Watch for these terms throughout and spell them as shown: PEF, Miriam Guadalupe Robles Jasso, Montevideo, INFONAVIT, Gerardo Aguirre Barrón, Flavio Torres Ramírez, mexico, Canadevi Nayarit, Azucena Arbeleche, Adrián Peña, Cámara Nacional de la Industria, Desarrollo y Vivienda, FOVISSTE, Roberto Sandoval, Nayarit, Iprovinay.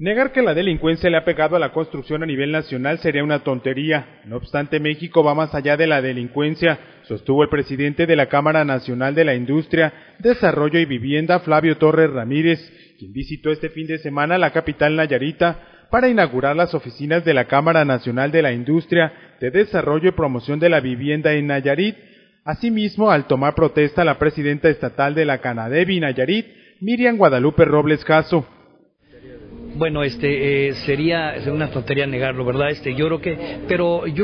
Negar que la delincuencia le ha pegado a la construcción a nivel nacional sería una tontería. No obstante, México va más allá de la delincuencia, sostuvo el presidente de la Cámara Nacional de la Industria, Desarrollo y Vivienda, Flavio Torres Ramírez, quien visitó este fin de semana la capital nayarita para inaugurar las oficinas de la Cámara Nacional de la Industria de Desarrollo y Promoción de la Vivienda en Nayarit. Asimismo, al tomar protesta la presidenta estatal de la Canadevi Nayarit, Miriam Guadalupe Robles Jasso. Bueno, sería una tontería negarlo, ¿verdad? Yo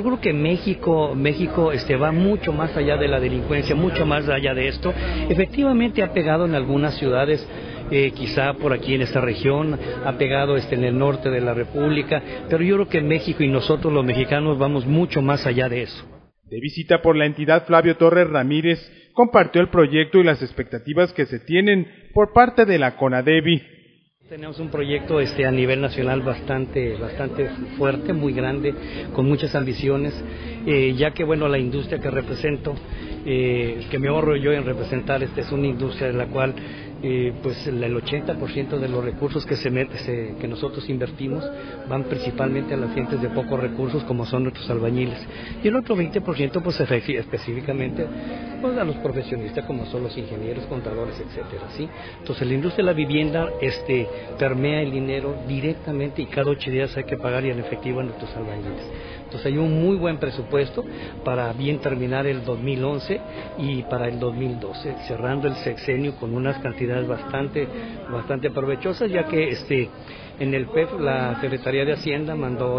creo que México va mucho más allá de la delincuencia, mucho más allá de esto. Efectivamente ha pegado en algunas ciudades, quizá por aquí en esta región, ha pegado en el norte de la República, pero yo creo que México y nosotros los mexicanos vamos mucho más allá de eso. De visita por la entidad, Flavio Torres Ramírez compartió el proyecto y las expectativas que se tienen por parte de la Conadevi. Tenemos un proyecto a nivel nacional bastante fuerte, muy grande, con muchas ambiciones, ya que bueno, la industria que represento, que me ahorro yo en representar, es una industria en la cual pues el 80% de los recursos que nosotros invertimos van principalmente a las gentes de pocos recursos, como son nuestros albañiles, y el otro 20% pues específicamente pues, a los profesionistas, como son los ingenieros, contadores, etcétera, ¿sí? Entonces la industria de la vivienda permea el dinero directamente, y cada 8 días hay que pagar en efectivo a nuestros albañiles. Entonces hay un muy buen presupuesto para bien terminar el 2011 y para el 2012, cerrando el sexenio con unas cantidades bastante provechosas, ya que en el PEF la Secretaría de Hacienda mandó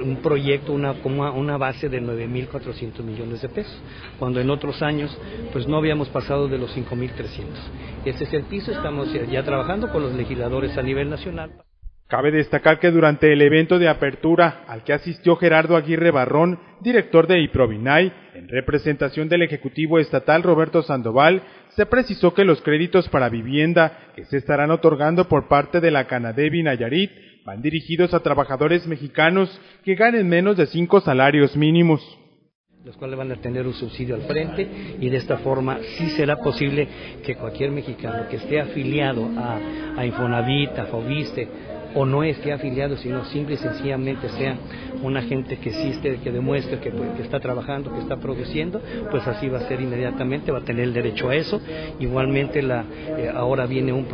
un proyecto, una base de 9.400 millones de pesos, cuando en otros años pues no habíamos pasado de los 5.300. Este es el piso, estamos ya trabajando con los legisladores a nivel nacional. Cabe destacar que durante el evento de apertura al que asistió Gerardo Aguirre Barrón, director de Iprovinay, en representación del Ejecutivo Estatal Roberto Sandoval, se precisó que los créditos para vivienda que se estarán otorgando por parte de la Canadevi Nayarit van dirigidos a trabajadores mexicanos que ganen menos de 5 salarios mínimos, los cuales van a tener un subsidio al frente, y de esta forma sí será posible que cualquier mexicano que esté afiliado a INFONAVIT, a FOVISSTE, o no esté afiliado, sino simple y sencillamente sea una gente que existe, que demuestre que está trabajando, que está produciendo, pues así va a ser inmediatamente, va a tener el derecho a eso. Igualmente ahora viene un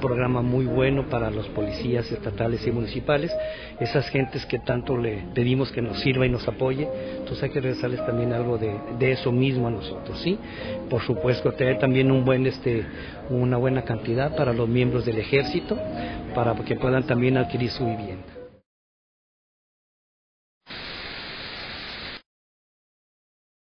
programa muy bueno para los policías estatales y municipales, esas gentes que tanto le pedimos que nos sirva y nos apoye. Entonces hay que regresarles también algo de eso mismo a nosotros, ¿sí? Por supuesto, tener también una buena cantidad para los miembros del ejército, para que puedan también adquirir su vivienda.